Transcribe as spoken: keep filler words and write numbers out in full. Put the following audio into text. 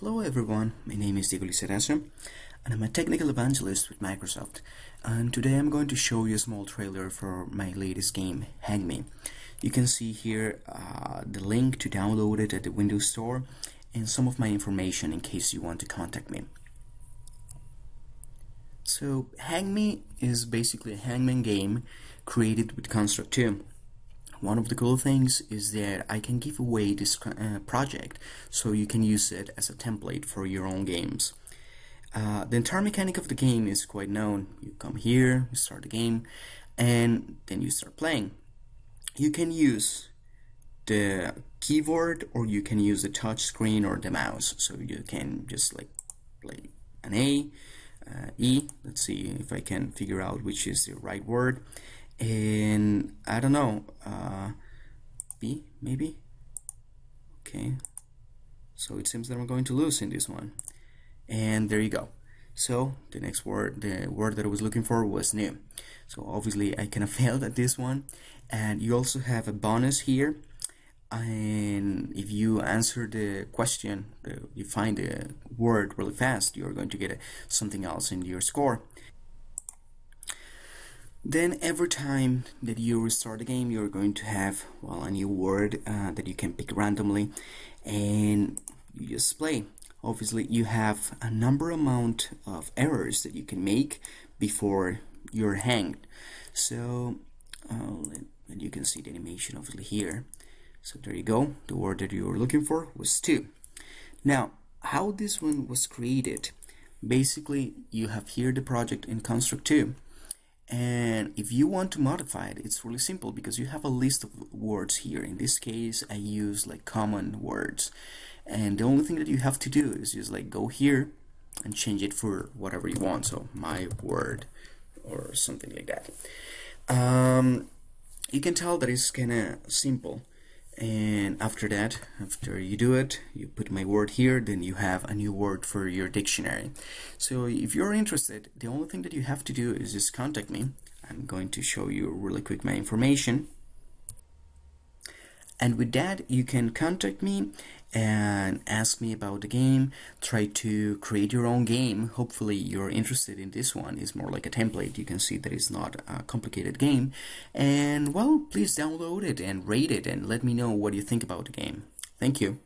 Hello everyone, my name is Diego Lizarazo and I'm a technical evangelist with Microsoft, and today I'm going to show you a small trailer for my latest game, Hang Me. You can see here uh, the link to download it at the Windows Store and some of my information in case you want to contact me. So Hang Me is basically a hangman game created with Construct two. One of the cool things is that I can give away this uh, project so you can use it as a template for your own games. Uh, the entire mechanic of the game is quite known. You come here, you start the game, and then you start playing. You can use the keyboard or you can use the touch screen or the mouse. So you can just like play an A, uh, E. Let's see if I can figure out which is the right word. And I don't know, uh, B maybe. Okay, so it seems that I'm going to lose in this one. And there you go. So the next word, the word that I was looking for was new. So obviously I kind of failed at this one. And you also have a bonus here. And if you answer the question, you find the word really fast, you're going to get something else in your score. Then every time that you restart the game, you're going to have, well, a new word uh, that you can pick randomly, and you just play. Obviously, you have a number amount of errors that you can make before you're hanged. So, uh, and you can see the animation obviously here. So there you go. The word that you were looking for was two. Now, how this one was created? Basically, you have here the project in Construct two. And if you want to modify it, it's really simple because you have a list of words here. In this case, I use like common words. And the only thing that you have to do is just like go here and change it for whatever you want. So my word or something like that. Um, you can tell that it's kind of simple. And after that, after you do it, you put my word here, then you have a new word for your dictionary. So if you're interested, the only thing that you have to do is just contact me. I'm going to show you really quick my information. And with that, you can contact me and ask me about the game, try to create your own game. Hopefully you're interested in this one. It's more like a template. You can see that it's not a complicated game. And well, please download it and rate it and let me know what you think about the game. Thank you.